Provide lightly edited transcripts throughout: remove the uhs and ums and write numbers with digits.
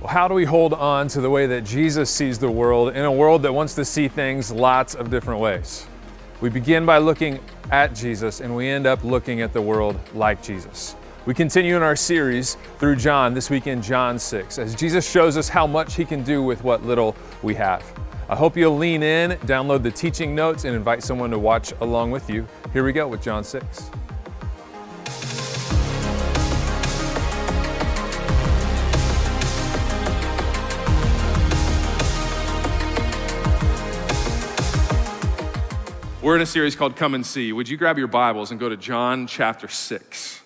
Well, how do we hold on to the way that Jesus sees the world in a world that wants to see things lots of different ways? We begin by looking at Jesus, and we end up looking at the world like Jesus. We continue in our series through John, this week in John 6, as Jesus shows us how much he can do with what little we have. I hope you'll lean in, download the teaching notes, and invite someone to watch along with you. Here we go with John 6. We're in a series called Come and See. Would you grab your Bibles and go to John chapter 6?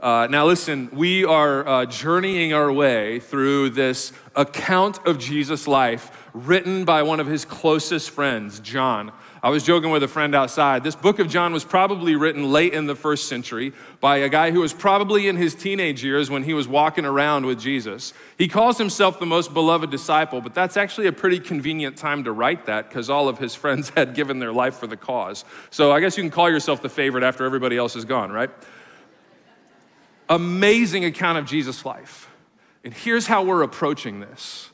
Now listen, we are journeying our way through this account of Jesus' life written by one of his closest friends, John. I was joking with a friend outside. This book of John was probably written late in the 1st century by a guy who was probably in his teenage years when he was walking around with Jesus. He calls himself the most beloved disciple, but that's actually a pretty convenient time to write that because all of his friends had given their life for the cause. So I guess you can call yourself the favorite after everybody else is gone, right? Amazing account of Jesus' life. And here's how we're approaching this,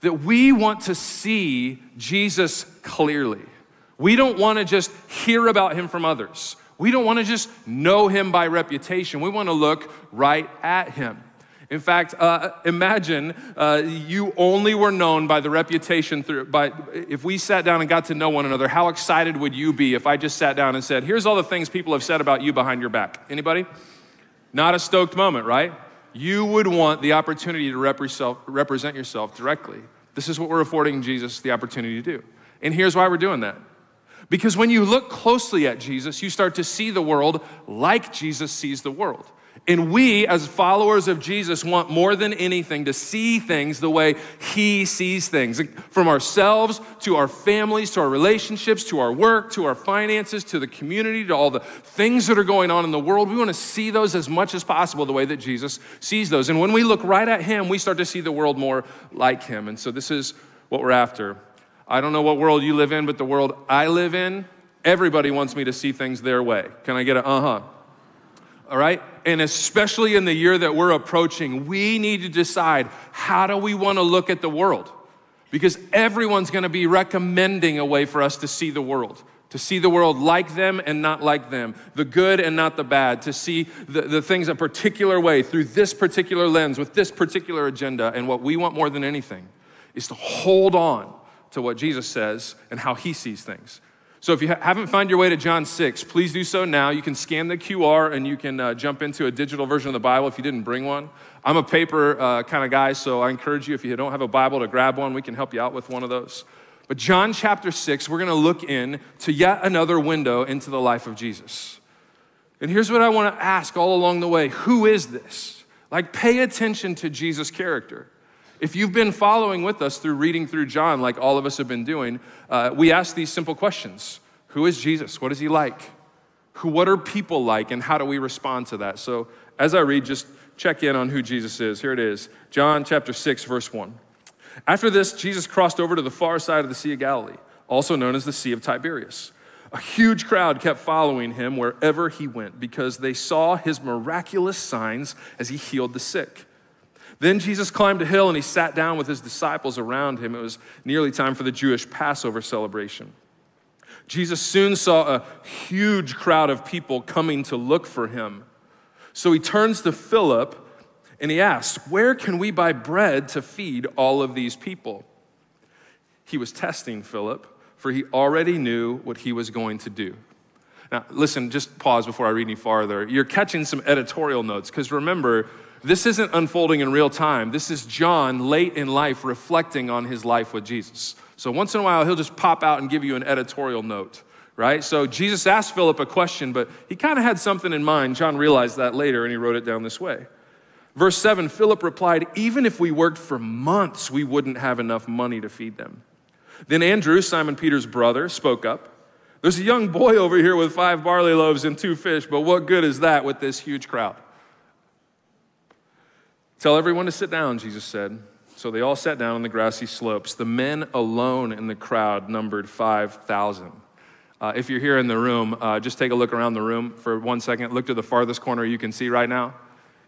that we want to see Jesus clearly. We don't want to just hear about him from others. We don't want to just know him by reputation. We want to look right at him. In fact, imagine you only were known by the reputation if we sat down and got to know one another, how excited would you be if I just sat down and said, here's all the things people have said about you behind your back? Anybody? Not a stoked moment, right? You would want the opportunity to represent yourself directly. This is what we're affording Jesus the opportunity to do. And here's why we're doing that. Because when you look closely at Jesus, you start to see the world like Jesus sees the world. And we, as followers of Jesus, want more than anything to see things the way he sees things. From ourselves, to our families, to our relationships, to our work, to our finances, to the community, to all the things that are going on in the world. We want to see those as much as possible the way that Jesus sees those. And when we look right at him, we start to see the world more like him. And so this is what we're after. I don't know what world you live in, but the world I live in, everybody wants me to see things their way. Can I get an uh-huh? All right? And especially in the year that we're approaching, we need to decide, how do we want to look at the world? Because everyone's going to be recommending a way for us to see the world like them and not like them, the good and not the bad, to see the things a particular way through this particular lens with this particular agenda. And what we want more than anything is to hold on to what Jesus says and how he sees things. So if you haven't found your way to John 6, please do so now. You can scan the QR and you can jump into a digital version of the Bible if you didn't bring one. I'm a paper kind of guy, so I encourage you, if you don't have a Bible, to grab one. We can help you out with one of those. But John chapter 6, we're gonna look in to yet another window into the life of Jesus. And here's what I wanna ask all along the way. Who is this? Like, pay attention to Jesus' character. If you've been following with us through reading through John, like all of us have been doing, we ask these simple questions. Who is Jesus? What is he like? What are people like, and how do we respond to that? So as I read, just check in on who Jesus is. Here it is, John chapter 6, verse 1. After this, Jesus crossed over to the far side of the Sea of Galilee, also known as the Sea of Tiberias. A huge crowd kept following him wherever he went because they saw his miraculous signs as he healed the sick. Then Jesus climbed a hill and he sat down with his disciples around him. It was nearly time for the Jewish Passover celebration. Jesus soon saw a huge crowd of people coming to look for him. So he turns to Philip and he asks, "Where can we buy bread to feed all of these people?" He was testing Philip, for he already knew what he was going to do. Now, listen, just pause before I read any farther. You're catching some editorial notes, because remember, this isn't unfolding in real time. This is John late in life reflecting on his life with Jesus. So once in a while, he'll just pop out and give you an editorial note, right? So Jesus asked Philip a question, but he kind of had something in mind. John realized that later, and he wrote it down this way. Verse 7, Philip replied, "Even if we worked for months, we wouldn't have enough money to feed them." Then Andrew, Simon Peter's brother, spoke up. "There's a young boy over here with 5 barley loaves and 2 fish, but what good is that with this huge crowd?" "Tell everyone to sit down," Jesus said. So they all sat down on the grassy slopes. The men alone in the crowd numbered 5,000. If you're here in the room, just take a look around the room for 1 second. Look to the farthest corner you can see right now.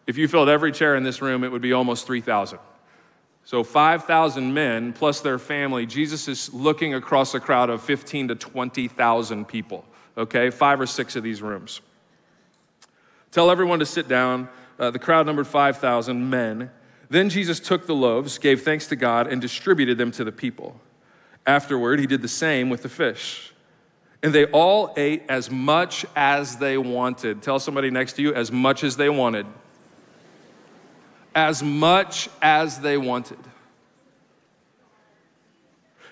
If you filled every chair in this room, it would be almost 3,000. So 5,000 men plus their family, Jesus is looking across a crowd of 15 to 20,000 people, okay? 5 or 6 of these rooms. Tell everyone to sit down. The crowd numbered 5,000 men. Then Jesus took the loaves, gave thanks to God, and distributed them to the people. Afterward, he did the same with the fish. And they all ate as much as they wanted. Tell somebody next to you, as much as they wanted. As much as they wanted.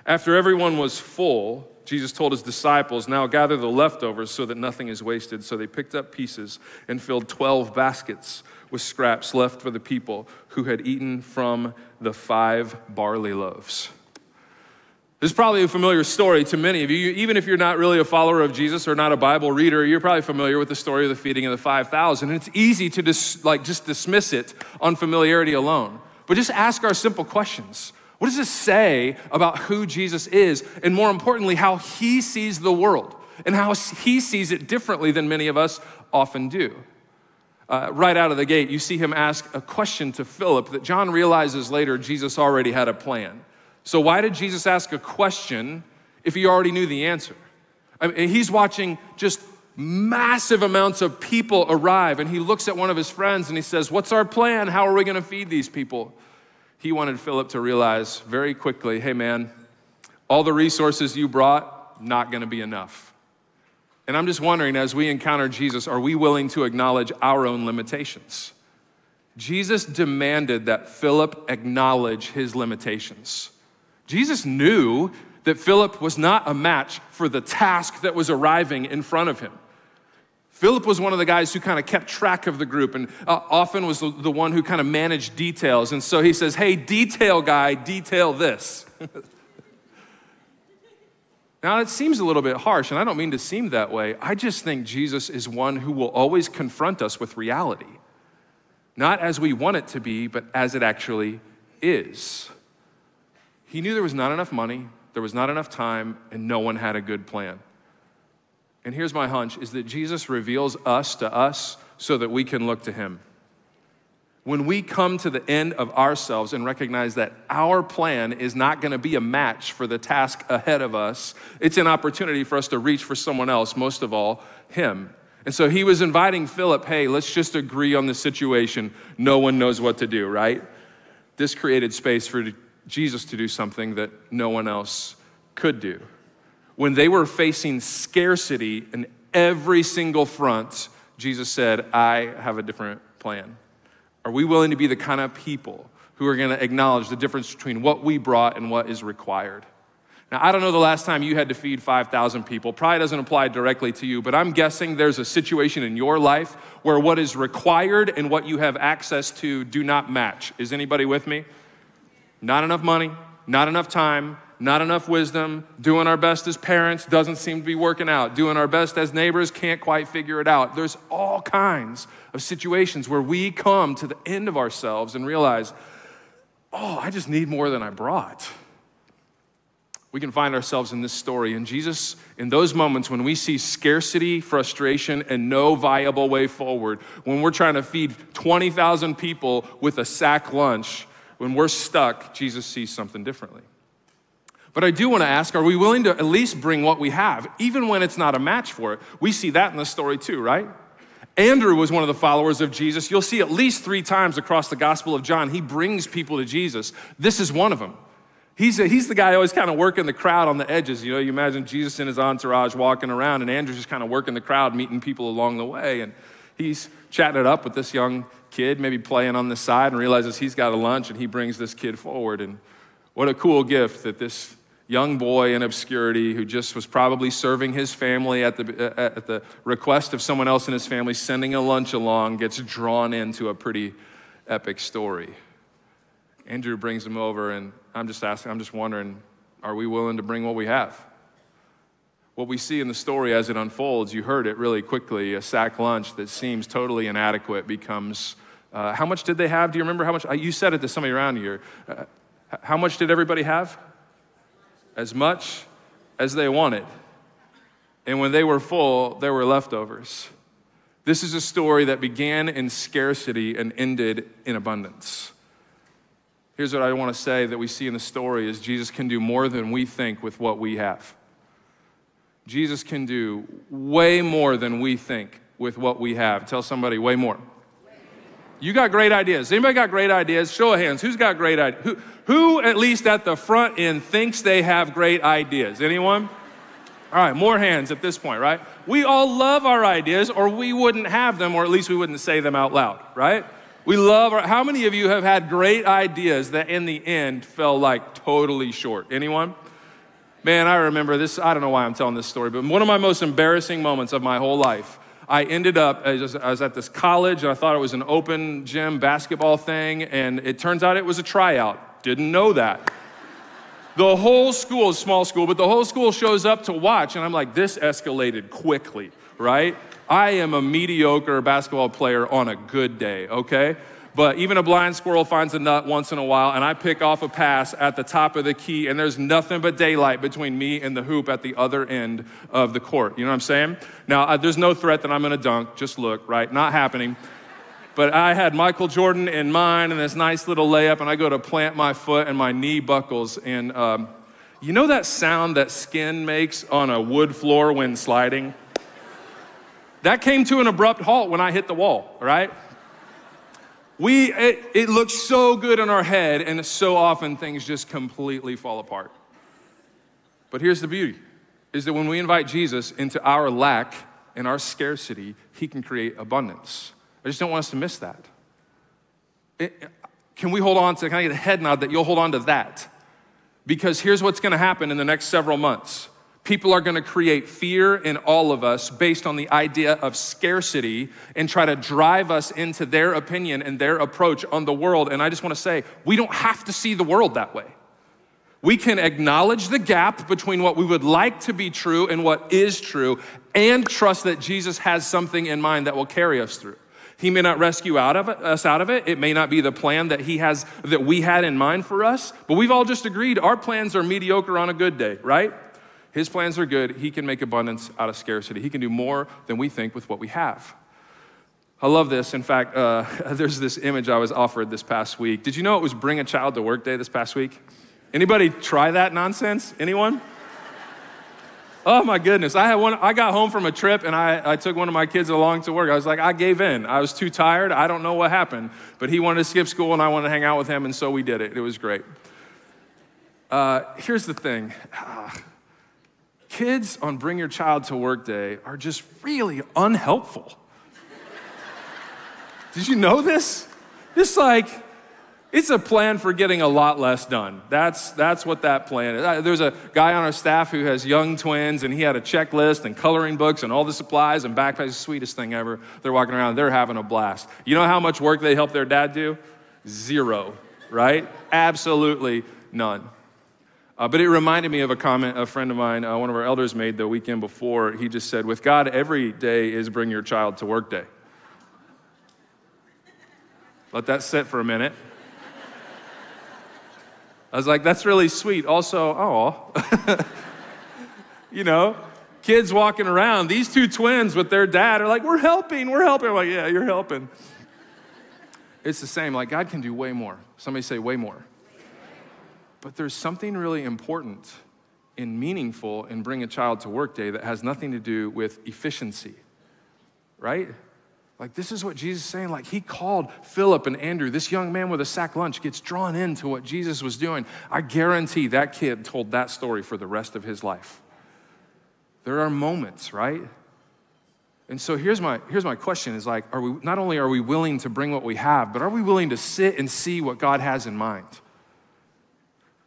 After everyone was full, Jesus told his disciples, now gather the leftovers so that nothing is wasted. So they picked up pieces and filled 12 baskets with scraps left for the people who had eaten from the 5 barley loaves. This is probably a familiar story to many of you. Even if you're not really a follower of Jesus or not a Bible reader, you're probably familiar with the story of the feeding of the 5,000. It's easy to just dismiss it on familiarity alone. But just ask our simple questions. What does this say about who Jesus is? And more importantly, how he sees the world and how he sees it differently than many of us often do. Right out of the gate, you see him ask a question to Philip that John realizes later Jesus already had a plan. So why did Jesus ask a question if he already knew the answer? I mean, he's watching just massive amounts of people arrive, and he looks at one of his friends and he says, what's our plan? How are we gonna feed these people? He wanted Philip to realize very quickly, hey man, all the resources you brought, not gonna be enough. And I'm just wondering, as we encounter Jesus, are we willing to acknowledge our own limitations? Jesus demanded that Philip acknowledge his limitations. Jesus knew that Philip was not a match for the task that was arriving in front of him. Philip was one of the guys who kind of kept track of the group and often was the one who kind of managed details. And so he says, hey, detail guy, detail this. Now, it seems a little bit harsh, and I don't mean to seem that way. I just think Jesus is one who will always confront us with reality. Not as we want it to be, but as it actually is. He knew there was not enough money, there was not enough time, and no one had a good plan. And here's my hunch, is that Jesus reveals us to us so that we can look to him. When we come to the end of ourselves and recognize that our plan is not gonna be a match for the task ahead of us, it's an opportunity for us to reach for someone else, most of all, him. And so he was inviting Philip, hey, let's just agree on the situation. No one knows what to do, right? This created space for Jesus to do something that no one else could do. When they were facing scarcity in every single front, Jesus said, I have a different plan. Are we willing to be the kind of people who are gonna acknowledge the difference between what we brought and what is required? Now, I don't know the last time you had to feed 5,000 people. Probably doesn't apply directly to you, but I'm guessing there's a situation in your life where what is required and what you have access to do not match. Is anybody with me? Not enough money, not enough time, not enough wisdom, doing our best as parents doesn't seem to be working out, doing our best as neighbors can't quite figure it out. There's all kinds of situations where we come to the end of ourselves and realize, oh, I just need more than I brought. We can find ourselves in this story. And Jesus, in those moments when we see scarcity, frustration, and no viable way forward, when we're trying to feed 20,000 people with a sack lunch, when we're stuck, Jesus sees something differently. But I do want to ask, are we willing to at least bring what we have, even when it's not a match for it? We see that in the story too, right? Andrew was one of the followers of Jesus. You'll see at least 3 times across the Gospel of John, he brings people to Jesus. This is one of them. He's the guy always kind of working the crowd on the edges. You know, you imagine Jesus and his entourage walking around, and Andrew's just kind of working the crowd, meeting people along the way. And he's chatting it up with this young kid, maybe playing on the side, and realizes he's got a lunch, and he brings this kid forward. And what a cool gift that this young boy in obscurity, who just was probably serving his family at the request of someone else in his family, sending a lunch along, gets drawn into a pretty epic story. Andrew brings him over, and I'm just wondering, are we willing to bring what we have? What we see in the story as it unfolds, you heard it really quickly, a sack lunch that seems totally inadequate becomes, how much did they have? Do you remember how much? You said it to somebody around here. How much did everybody have? As much as they wanted. And when they were full, there were leftovers. This is a story that began in scarcity and ended in abundance. Here's what I want to say that we see in the story is Jesus can do more than we think with what we have. Jesus can do way more than we think with what we have. Tell somebody, way more. You got great ideas. Anybody got great ideas? Show of hands. Who's got great ideas? Who at least at the front end thinks they have great ideas? Anyone? All right, more hands at this point, right? We all love our ideas, or we wouldn't have them, or at least we wouldn't say them out loud, right? We love our, how many of you have had great ideas that in the end fell like totally short? Anyone? Man, I remember this. I don't know why I'm telling this story, but one of my most embarrassing moments of my whole life, I ended up, I was at this college, and I thought it was an open gym basketball thing, and it turns out it was a tryout. Didn't know that. The whole school is small school, but the whole school shows up to watch, and I'm like, this escalated quickly, right? I am a mediocre basketball player on a good day, okay? But even a blind squirrel finds a nut once in a while, and I pick off a pass at the top of the key, and there's nothing but daylight between me and the hoop at the other end of the court. You know what I'm saying? Now, there's no threat that I'm gonna dunk, just look, right? Not happening. But I had Michael Jordan in mind and this nice little layup, and I go to plant my foot and my knee buckles. And you know that sound that skin makes on a wood floor when sliding? That came to an abrupt halt when I hit the wall, right? It looks so good in our head, and so often things just completely fall apart. But here's the beauty, is that when we invite Jesus into our lack and our scarcity, he can create abundance. I just don't want us to miss that. Can I get a head nod that you'll hold on to that? Because here's what's gonna happen in the next several months. People are gonna create fear in all of us based on the idea of scarcity and try to drive us into their opinion and their approach on the world. And I just wanna say, we don't have to see the world that way. We can acknowledge the gap between what we would like to be true and what is true, and trust that Jesus has something in mind that will carry us through. He may not rescue us out of it. It may not be the plan that we had in mind for us, but we've all just agreed our plans are mediocre on a good day, right? His plans are good. He can make abundance out of scarcity. He can do more than we think with what we have. I love this. In fact, there's this image I was offered this past week. Did you know it was Bring a Child to Work Day this past week? Anybody try that nonsense? Anyone? Oh my goodness, I got home from a trip and I took one of my kids along to work. I was like, I gave in. I was too tired. I don't know what happened, but he wanted to skip school and I wanted to hang out with him, and so we did it. It was great. Here's the thing. Kids on Bring Your Child to Work Day are just really unhelpful. Did you know this? It's a plan for getting a lot less done. That's what that plan is. There's a guy on our staff who has young twins, and he had a checklist and coloring books and all the supplies and backpacks. The sweetest thing ever. They're walking around, they're having a blast. You know how much work they helped their dad do? Zero, right? Absolutely none. But it reminded me of a comment a friend of mine, one of our elders, made the weekend before. He just said, with God, every day is Bring Your Child to Work Day. Let that sit for a minute. I was like, that's really sweet. Also, oh, you know, kids walking around, these two twins with their dad are like, we're helping. I'm like, yeah, you're helping. It's the same, like God can do way more. Somebody say way more. But there's something really important and meaningful in Bring a Child to Work Day that has nothing to do with efficiency, right? Like, this is what Jesus is saying. Like, he called Philip and Andrew. This young man with a sack lunch gets drawn into what Jesus was doing. I guarantee that kid told that story for the rest of his life. There are moments, right? And so here's my question is like, not only are we willing to bring what we have, but are we willing to sit and see what God has in mind?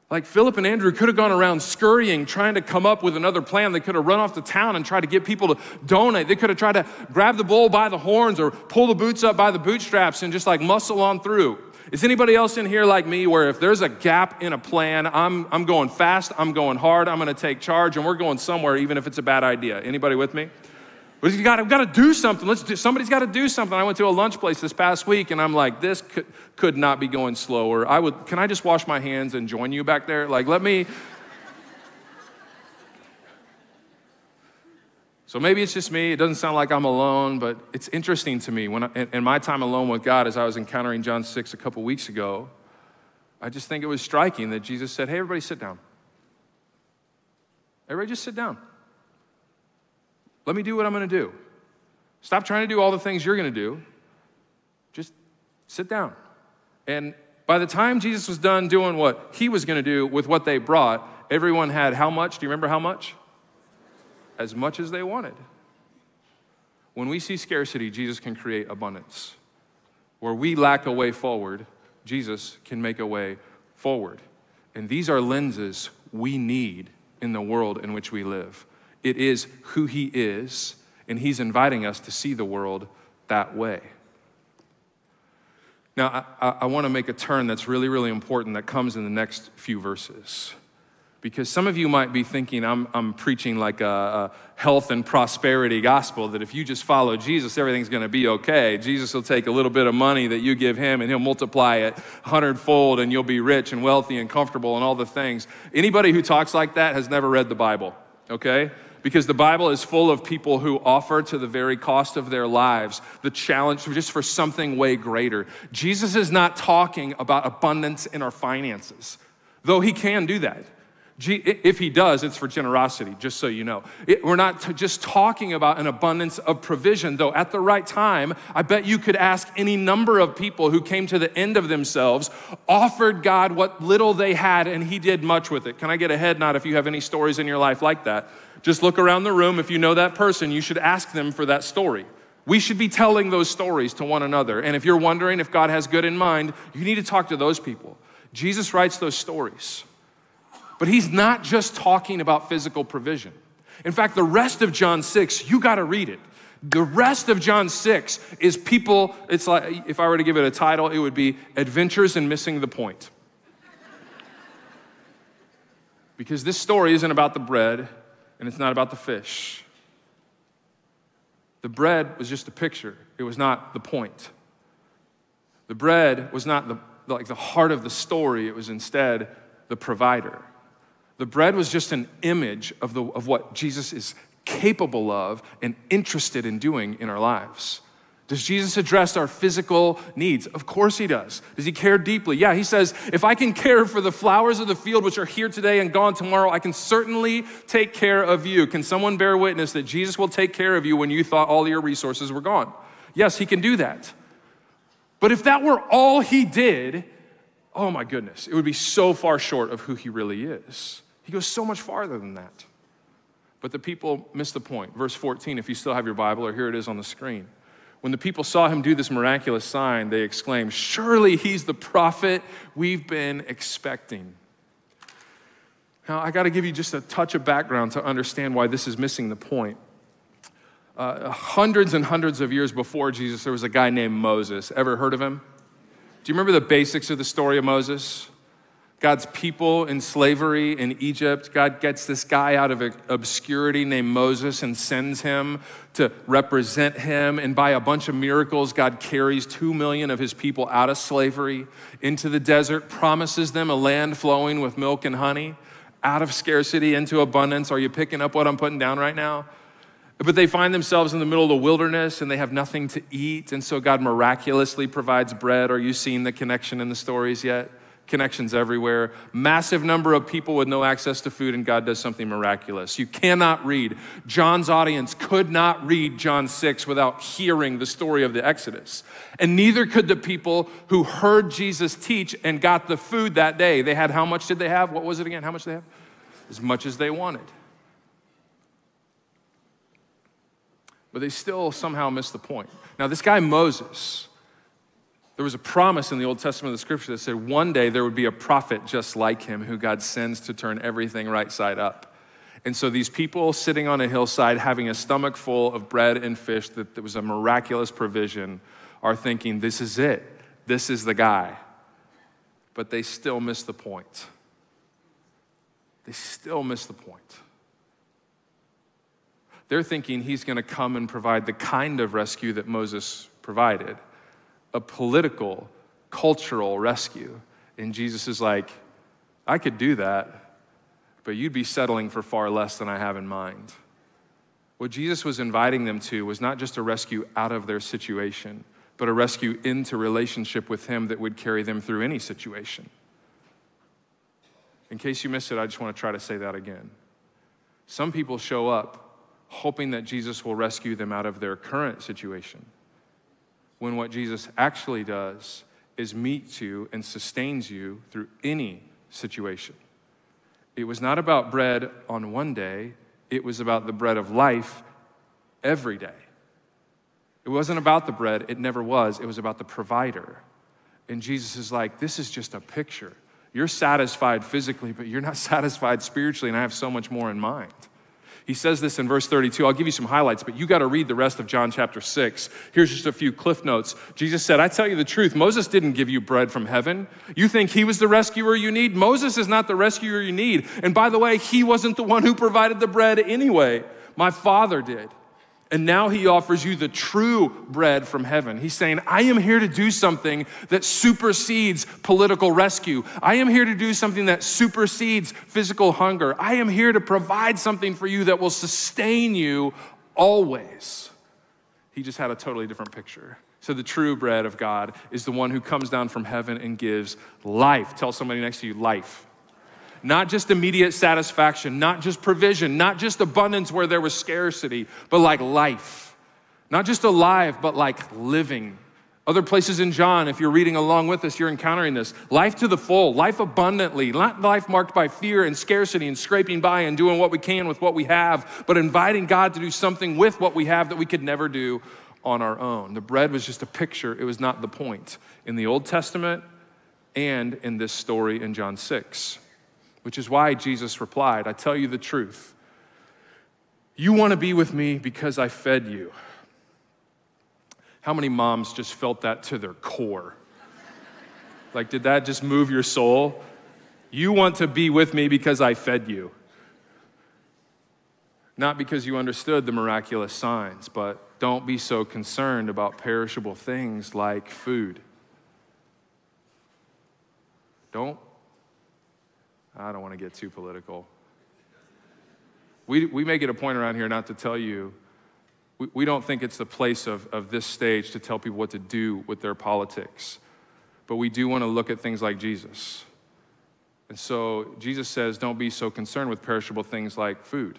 Like, Philip and Andrew could have gone around scurrying, trying to come up with another plan. They could have run off to town and tried to get people to donate. They could have tried to grab the bull by the horns or pull the boots up by the bootstraps and just like muscle on through. Is anybody else in here like me where if there's a gap in a plan, I'm going fast, I'm going hard, I'm gonna take charge, and we're going somewhere even if it's a bad idea? Anybody with me? But I've got to do something. Somebody's got to do something. I went to a lunch place this past week, and I'm like, this could not be going slower. Can I just wash my hands and join you back there? Like, let me. So maybe it's just me. It doesn't sound like I'm alone, but it's interesting to me. In my time alone with God, as I was encountering John 6 a couple weeks ago, I just think it was striking that Jesus said, hey, everybody sit down. Everybody just sit down. Let me do what I'm going to do. Stop trying to do all the things you're going to do. Just sit down. And by the time Jesus was done doing what he was going to do with what they brought, everyone had how much? Do you remember how much? As much as they wanted. When we see scarcity, Jesus can create abundance. Where we lack a way forward, Jesus can make a way forward. And these are lenses we need in the world in which we live. It is who he is, and he's inviting us to see the world that way. Now, I want to make a turn that's really, really important that comes in the next few verses. Because some of you might be thinking I'm preaching like a health and prosperity gospel, that if you just follow Jesus, everything's going to be okay. Jesus will take a little bit of money that you give him, and he'll multiply it 100-fold, and you'll be rich and wealthy and comfortable and all the things. Anybody who talks like that has never read the Bible, okay? Because the Bible is full of people who offer to the very cost of their lives the challenge just for something way greater. Jesus is not talking about abundance in our finances, though he can do that. If he does, it's for generosity, just so you know. We're not just talking about an abundance of provision, though at the right time, I bet you could ask any number of people who came to the end of themselves, offered God what little they had, and he did much with it. Can I get a head nod if you have any stories in your life like that? Just look around the room. If you know that person, you should ask them for that story. We should be telling those stories to one another. And if you're wondering if God has good in mind, you need to talk to those people. Jesus writes those stories. But he's not just talking about physical provision. In fact, the rest of John 6, you got to read it. The rest of John 6 is people, it's like, if I were to give it a title, it would be Adventures in Missing the Point. Because this story isn't about the bread, and it's not about the fish. The bread was just a picture. It was not the point. The bread was not the heart of the story. It was instead the provider. The bread was just an image of what Jesus is capable of and interested in doing in our lives. Does Jesus address our physical needs? Of course he does. Does he care deeply? Yeah, he says, if I can care for the flowers of the field, which are here today and gone tomorrow, I can certainly take care of you. Can someone bear witness that Jesus will take care of you when you thought all your resources were gone? Yes, he can do that. But if that were all he did, oh my goodness, it would be so far short of who he really is. He goes so much farther than that. But the people missed the point. Verse 14, if you still have your Bible, or here it is on the screen. When the people saw him do this miraculous sign, they exclaimed, surely he's the prophet we've been expecting. Now, I got to give you just a touch of background to understand why this is missing the point. Hundreds and hundreds of years before Jesus, there was a guy named Moses. Ever heard of him? Do you remember the basics of the story of Moses? God's people in slavery in Egypt. God gets this guy out of obscurity named Moses and sends him to represent him. And by a bunch of miracles, God carries 2 million of his people out of slavery into the desert, promises them a land flowing with milk and honey, out of scarcity into abundance. Are you picking up what I'm putting down right now? But they find themselves in the middle of the wilderness and they have nothing to eat. And so God miraculously provides bread. Are you seeing the connection in the stories yet? Connections everywhere. Massive number of people with no access to food, and God does something miraculous. You cannot read. John's audience could not read John 6 without hearing the story of the Exodus. And neither could the people who heard Jesus teach and got the food that day. They had, how much did they have? What was it again? How much did they have? As much as they wanted. But they still somehow missed the point. Now, this guy Moses, there was a promise in the Old Testament of the scripture that said one day there would be a prophet just like him who God sends to turn everything right side up. And so these people sitting on a hillside having a stomach full of bread and fish that was a miraculous provision are thinking, this is it. This is the guy. But they still miss the point. They still miss the point. They're thinking he's going to come and provide the kind of rescue that Moses provided, a political, cultural rescue. And Jesus is like, I could do that, but you'd be settling for far less than I have in mind. What Jesus was inviting them to was not just a rescue out of their situation, but a rescue into relationship with him that would carry them through any situation. In case you missed it, I just want to try to say that again. Some people show up hoping that Jesus will rescue them out of their current situation, when what Jesus actually does is meets you and sustains you through any situation. It was not about bread on one day. It was about the bread of life every day. It wasn't about the bread. It never was. It was about the provider. And Jesus is like, this is just a picture. You're satisfied physically, but you're not satisfied spiritually, and I have so much more in mind. He says this in verse 32. I'll give you some highlights, but you got to read the rest of John chapter 6. Here's just a few cliff notes. Jesus said, I tell you the truth, Moses didn't give you bread from heaven. You think he was the rescuer you need? Moses is not the rescuer you need. And by the way, he wasn't the one who provided the bread anyway. My Father did. And now he offers you the true bread from heaven. He's saying, I am here to do something that supersedes political rescue. I am here to do something that supersedes physical hunger. I am here to provide something for you that will sustain you always. He just had a totally different picture. So the true bread of God is the one who comes down from heaven and gives life. Tell somebody next to you, life. Not just immediate satisfaction, not just provision, not just abundance where there was scarcity, but like life. Not just alive, but like living. Other places in John, if you're reading along with us, you're encountering this. Life to the full, life abundantly, not life marked by fear and scarcity and scraping by and doing what we can with what we have, but inviting God to do something with what we have that we could never do on our own. The bread was just a picture. It was not the point in the Old Testament and in this story in John 6. Which is why Jesus replied, I tell you the truth. You want to be with me because I fed you. How many moms just felt that to their core? Like, did that just move your soul? You want to be with me because I fed you. Not because you understood the miraculous signs, but don't be so concerned about perishable things like food. I don't want to get too political. We make it a point around here not to tell you. We don't think it's the place of this stage to tell people what to do with their politics. But we do want to look at things like Jesus. And so Jesus says, don't be so concerned with perishable things like food.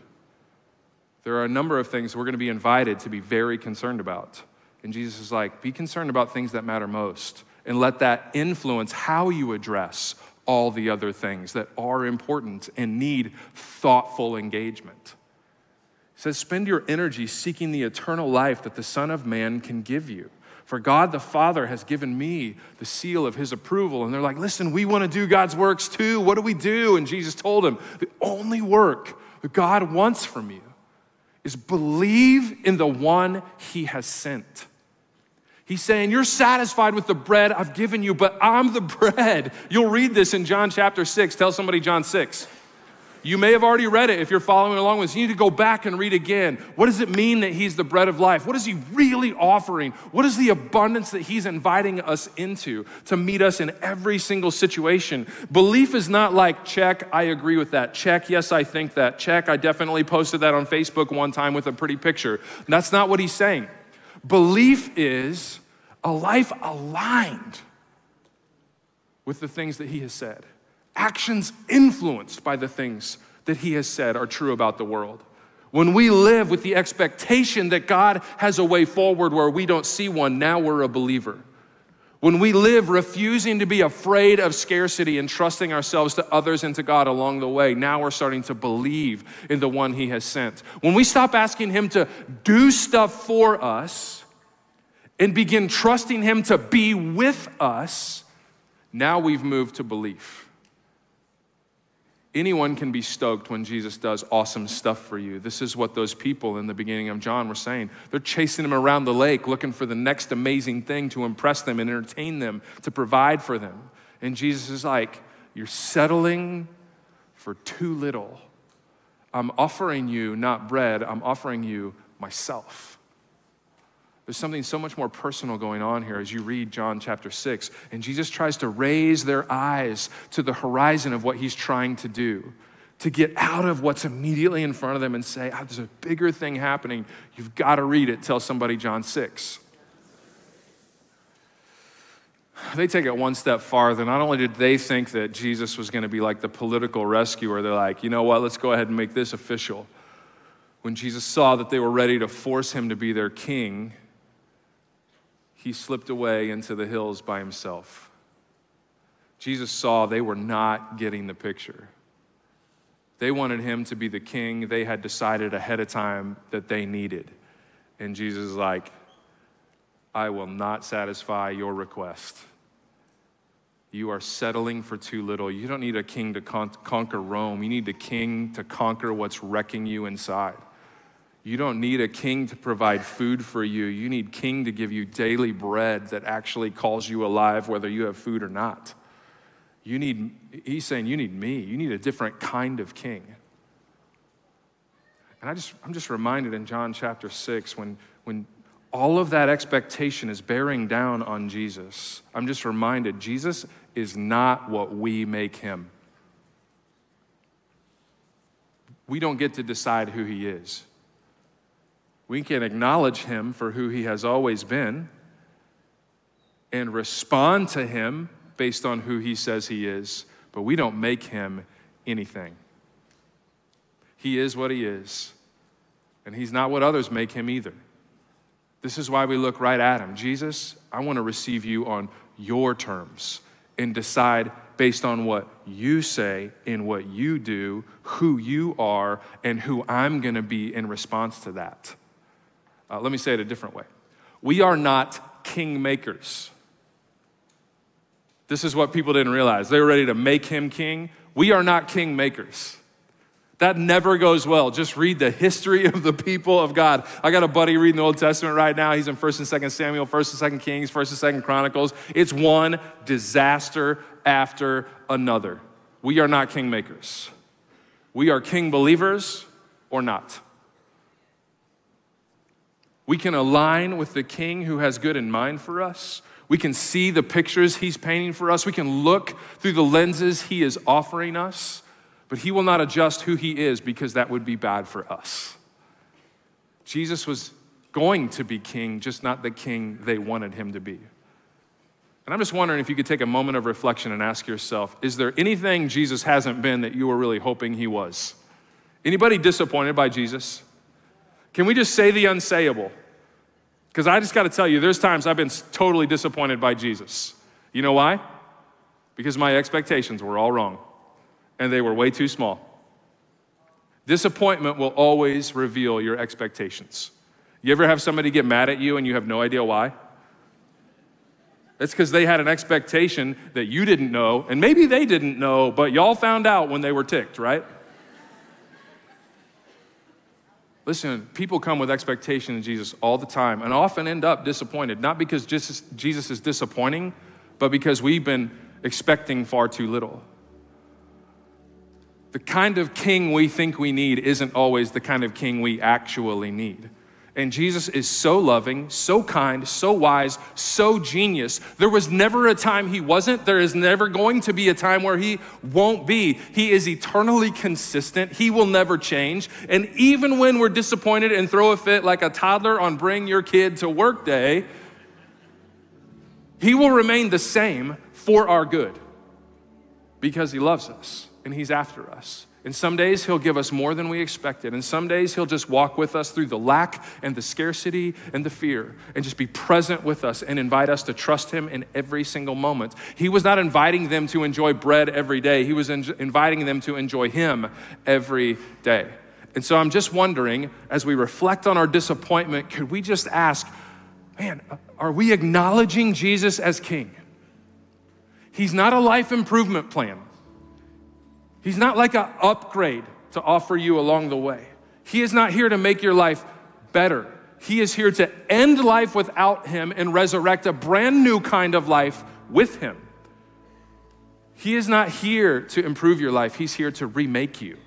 There are a number of things we're going to be invited to be very concerned about. And Jesus is like, be concerned about things that matter most. And let that influence how you address all the other things that are important and need thoughtful engagement. It says, spend your energy seeking the eternal life that the Son of Man can give you. For God the Father has given me the seal of his approval. And they're like, listen, we want to do God's works too. What do we do? And Jesus told him, the only work that God wants from you is believe in the one he has sent. He's saying, you're satisfied with the bread I've given you, but I'm the bread. You'll read this in John chapter 6. Tell somebody John 6. You may have already read it if you're following along with us. You need to go back and read again. What does it mean that he's the bread of life? What is he really offering? What is the abundance that he's inviting us into to meet us in every single situation? Belief is not like, check, I agree with that. Check, yes, I think that. Check, I definitely posted that on Facebook one time with a pretty picture. And that's not what he's saying. Belief is a life aligned with the things that he has said. Actions influenced by the things that he has said are true about the world. When we live with the expectation that God has a way forward where we don't see one, now we're a believer. When we live refusing to be afraid of scarcity and trusting ourselves to others and to God along the way, now we're starting to believe in the one he has sent. When we stop asking him to do stuff for us and begin trusting him to be with us, now we've moved to belief. Anyone can be stoked when Jesus does awesome stuff for you. This is what those people in the beginning of John were saying. They're chasing him around the lake, looking for the next amazing thing to impress them and entertain them, to provide for them. And Jesus is like, you're settling for too little. I'm offering you not bread, I'm offering you myself. There's something so much more personal going on here as you read John chapter 6. And Jesus tries to raise their eyes to the horizon of what he's trying to do, to get out of what's immediately in front of them and say, oh, there's a bigger thing happening. You've got to read it. Tell somebody John 6. They take it one step farther. Not only did they think that Jesus was going to be like the political rescuer, they're like, you know what, let's go ahead and make this official. When Jesus saw that they were ready to force him to be their king, he slipped away into the hills by himself. Jesus saw they were not getting the picture. They wanted him to be the king they had decided ahead of time that they needed. And Jesus is like, I will not satisfy your request. You are settling for too little. You don't need a king to conquer Rome. You need a king to conquer what's wrecking you inside. You don't need a king to provide food for you. You need king to give you daily bread that actually calls you alive whether you have food or not. He's saying you need me. You need a different kind of king. And I'm just reminded in John chapter 6 when all of that expectation is bearing down on Jesus, I'm just reminded Jesus is not what we make him. We don't get to decide who he is. We can acknowledge him for who he has always been and respond to him based on who he says he is, but we don't make him anything. He is what he is, and he's not what others make him either. This is why we look right at him. Jesus, I want to receive you on your terms and decide based on what you say and what you do, who you are, and who I'm going to be in response to that. Let me say it a different way. We are not king makers. This is what people didn't realize. They were ready to make him king. We are not king makers. That never goes well. Just read the history of the people of God. I got a buddy reading the Old Testament right now. He's in 1 and 2 Samuel, 1 and 2 Kings, 1 and 2 Chronicles. It's one disaster after another. We are not king makers. We are king believers or not. We can align with the king who has good in mind for us. We can see the pictures he's painting for us. We can look through the lenses he is offering us, but he will not adjust who he is because that would be bad for us. Jesus was going to be king, just not the king they wanted him to be. And I'm just wondering if you could take a moment of reflection and ask yourself, is there anything Jesus hasn't been that you were really hoping he was? Anybody disappointed by Jesus? Can we just say the unsayable? Because I just got to tell you, there's times I've been totally disappointed by Jesus. You know why? Because my expectations were all wrong, and they were way too small. Disappointment will always reveal your expectations. You ever have somebody get mad at you and you have no idea why? It's because they had an expectation that you didn't know, and maybe they didn't know, but y'all found out when they were ticked, right? Listen, people come with expectation in Jesus all the time and often end up disappointed, not because Jesus is disappointing, but because we've been expecting far too little. The kind of king we think we need isn't always the kind of king we actually need. And Jesus is so loving, so kind, so wise, so genius. There was never a time he wasn't. There is never going to be a time where he won't be. He is eternally consistent. He will never change. And even when we're disappointed and throw a fit like a toddler on Bring Your Kid to Work Day, he will remain the same for our good because he loves us and he's after us. And some days he'll give us more than we expected. And some days he'll just walk with us through the lack and the scarcity and the fear and just be present with us and invite us to trust him in every single moment. He was not inviting them to enjoy bread every day. He was inviting them to enjoy him every day. And so I'm just wondering, as we reflect on our disappointment, could we just ask, man, are we acknowledging Jesus as king? He's not a life improvement plan. He's not like an upgrade to offer you along the way. He is not here to make your life better. He is here to end life without him and resurrect a brand new kind of life with him. He is not here to improve your life. He's here to remake you.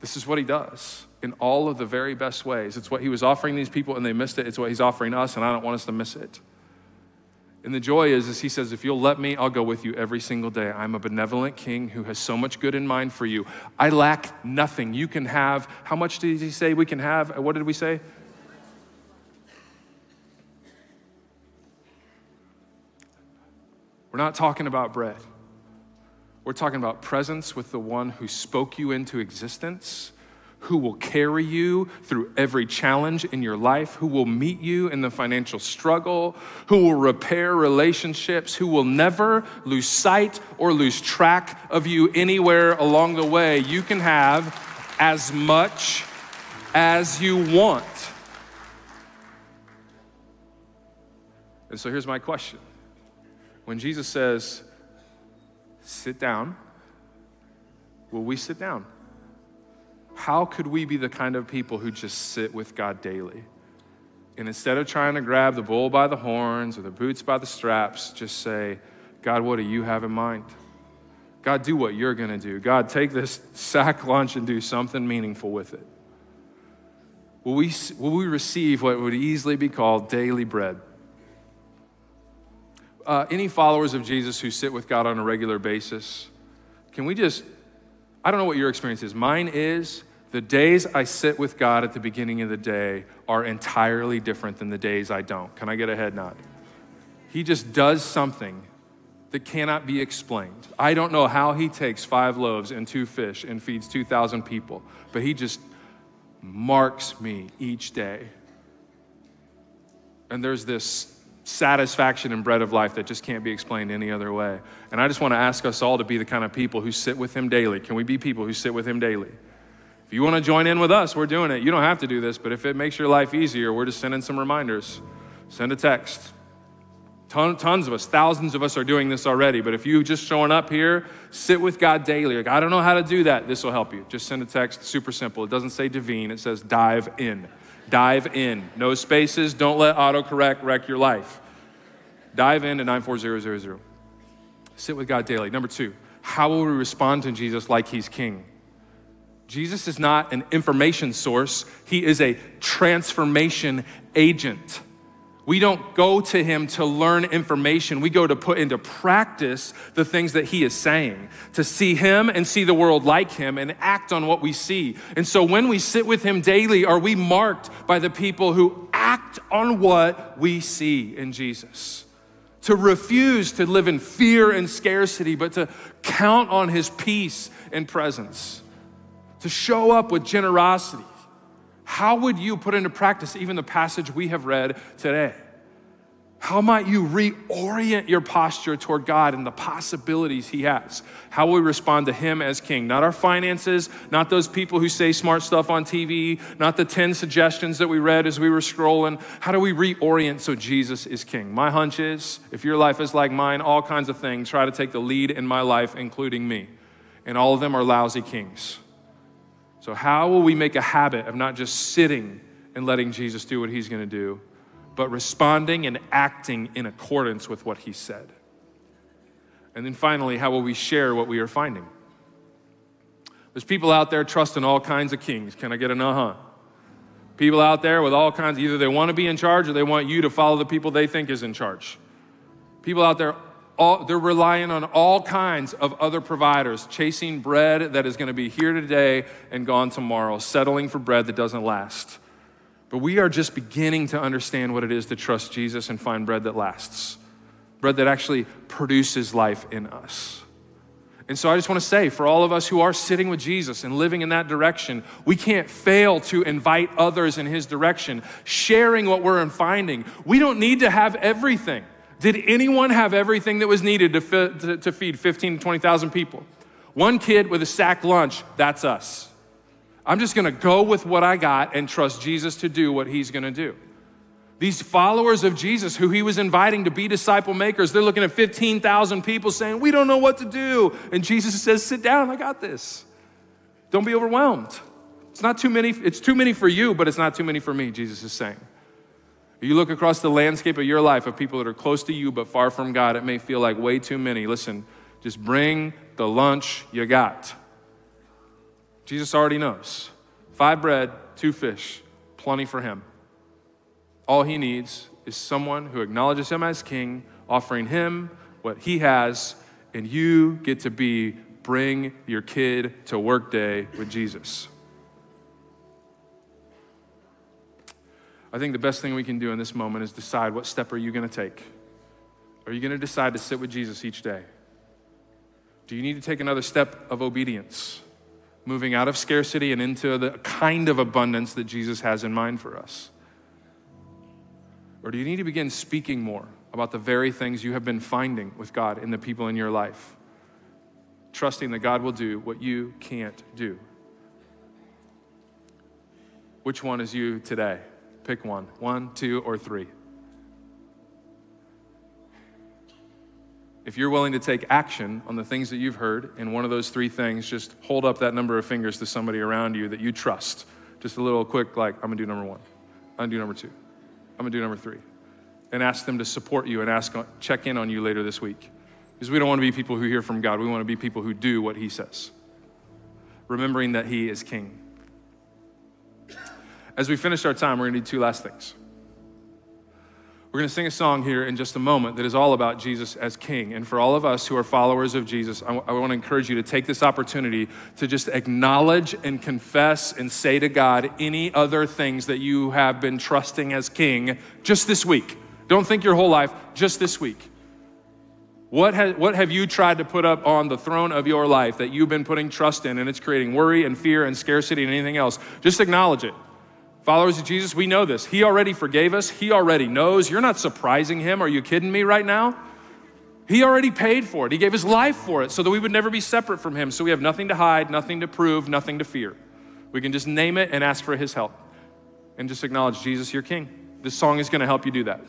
This is what he does in all of the very best ways. It's what he was offering these people and they missed it. It's what he's offering us and I don't want us to miss it. And the joy is he says, if you'll let me, I'll go with you every single day. I'm a benevolent king who has so much good in mind for you. I lack nothing. You can have, how much did he say we can have? What did we say? We're not talking about bread. We're talking about presence with the one who spoke you into existence, who will carry you through every challenge in your life, who will meet you in the financial struggle, who will repair relationships, who will never lose sight or lose track of you anywhere along the way. You can have as much as you want. And so here's my question. When Jesus says, sit down, will we sit down? How could we be the kind of people who just sit with God daily? And instead of trying to grab the bull by the horns or the boots by the straps, just say, God, what do you have in mind? God, do what you're gonna do. God, take this sack lunch and do something meaningful with it. Will we receive what would easily be called daily bread? Any followers of Jesus who sit with God on a regular basis, can we just, I don't know what your experience is. Mine is the days I sit with God at the beginning of the day are entirely different than the days I don't. Can I get a head nod? He just does something that cannot be explained. I don't know how he takes 5 loaves and 2 fish and feeds 2,000 people, but he just marks me each day. And there's this satisfaction and bread of life that just can't be explained any other way. And I just want to ask us all to be the kind of people who sit with him daily. Can we be people who sit with him daily? If you want to join in with us, we're doing it. You don't have to do this, but if it makes your life easier, we're just sending some reminders. Send a text. Tons of us, thousands of us are doing this already, but if you've just shown up here, sit with God daily. Like, I don't know how to do that. This will help you. Just send a text, super simple. It doesn't say Devine, it says dive in. Dive in. No spaces. Don't let autocorrect wreck your life. Dive in to 94000. Sit with God daily. Number two, how will we respond to Jesus like he's king? Jesus is not an information source. He is a transformation agent. We don't go to him to learn information. We go to put into practice the things that he is saying, to see him and see the world like him and act on what we see. And so when we sit with him daily, are we marked by the people who act on what we see in Jesus? To refuse to live in fear and scarcity, but to count on his peace and presence, to show up with generosity. How would you put into practice even the passage we have read today? How might you reorient your posture toward God and the possibilities he has? How will we respond to him as king? Not our finances, not those people who say smart stuff on TV, not the 10 suggestions that we read as we were scrolling. How do we reorient so Jesus is king? My hunch is, if your life is like mine, all kinds of things try to take the lead in my life, including me. And all of them are lousy kings. So how will we make a habit of not just sitting and letting Jesus do what he's gonna do, but responding and acting in accordance with what he said? And then finally, how will we share what we are finding? There's people out there trusting all kinds of kings. Can I get an uh-huh? People out there with all kinds, either they wanna be in charge or they want you to follow the people they think is in charge. People out there, they're relying on all kinds of other providers, chasing bread that is going to be here today and gone tomorrow, settling for bread that doesn't last. But we are just beginning to understand what it is to trust Jesus and find bread that lasts, bread that actually produces life in us. And so I just want to say, for all of us who are sitting with Jesus and living in that direction, we can't fail to invite others in his direction, sharing what we're finding. We don't need to have everything. Did anyone have everything that was needed to feed 15 to 20,000 people? One kid with a sack lunch, that's us. I'm just gonna go with what I got and trust Jesus to do what he's gonna do. These followers of Jesus who he was inviting to be disciple makers, they're looking at 15,000 people saying, we don't know what to do. And Jesus says, sit down, I got this. Don't be overwhelmed. It's not too many, it's too many for you, but it's not too many for me, Jesus is saying. You look across the landscape of your life of people that are close to you but far from God, it may feel like way too many. Listen, just bring the lunch you got. Jesus already knows. 5 bread, 2 fish, plenty for him. All he needs is someone who acknowledges him as king, offering him what he has, and you get to be bring your kid to work day with Jesus. I think the best thing we can do in this moment is decide what step are you gonna take? Are you going to decide to sit with Jesus each day? Do you need to take another step of obedience, moving out of scarcity and into the kind of abundance that Jesus has in mind for us? Or do you need to begin speaking more about the very things you have been finding with God and the people in your life, trusting that God will do what you can't do? Which one is you today? Pick one. One, two, or three. If you're willing to take action on the things that you've heard in one of those three things, just hold up that number of fingers to somebody around you that you trust. Just a little quick, like, I'm gonna do number one. I'm gonna do number two. I'm gonna do number three. And ask them to support you and check in on you later this week. Because we don't wanna be people who hear from God. We wanna be people who do what he says, remembering that he is king. As we finish our time, we're gonna do two last things. We're gonna sing a song here in just a moment that is all about Jesus as King. And for all of us who are followers of Jesus, I wanna encourage you to take this opportunity to just acknowledge and confess and say to God any other things that you have been trusting as King just this week. Don't think your whole life, just this week. What have you tried to put up on the throne of your life that you've been putting trust in, and it's creating worry and fear and scarcity and anything else? Just acknowledge it. Followers of Jesus, we know this. He already forgave us. He already knows. You're not surprising him. Are you kidding me right now? He already paid for it. He gave his life for it so that we would never be separate from him. So we have nothing to hide, nothing to prove, nothing to fear. We can just name it and ask for his help and just acknowledge Jesus, your King. This song is gonna help you do that.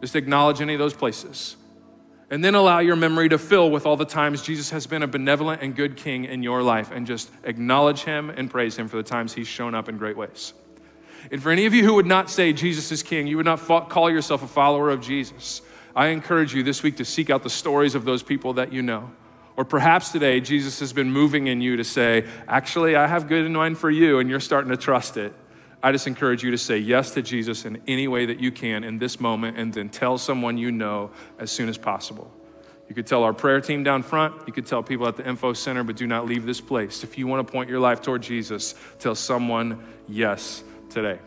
Just acknowledge any of those places. And then allow your memory to fill with all the times Jesus has been a benevolent and good King in your life, and just acknowledge him and praise him for the times he's shown up in great ways. And for any of you who would not say Jesus is King, you would not call yourself a follower of Jesus, I encourage you this week to seek out the stories of those people that you know. Or perhaps today, Jesus has been moving in you to say, actually, I have good in mind for you, and you're starting to trust it. I just encourage you to say yes to Jesus in any way that you can in this moment, and then tell someone you know as soon as possible. You could tell our prayer team down front, you could tell people at the info center, but do not leave this place. If you want to point your life toward Jesus, tell someone yes today.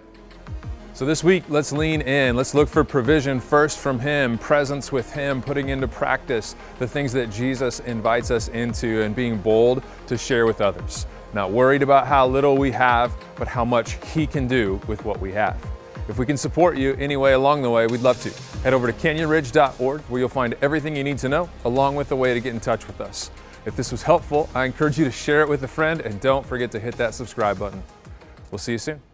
So this week, let's lean in. Let's look for provision first from him, presence with him, putting into practice the things that Jesus invites us into, and being bold to share with others. Not worried about how little we have, but how much he can do with what we have. If we can support you any way along the way, we'd love to. Head over to canyonridge.org, where you'll find everything you need to know, along with a way to get in touch with us. If this was helpful, I encourage you to share it with a friend, and don't forget to hit that subscribe button. We'll see you soon.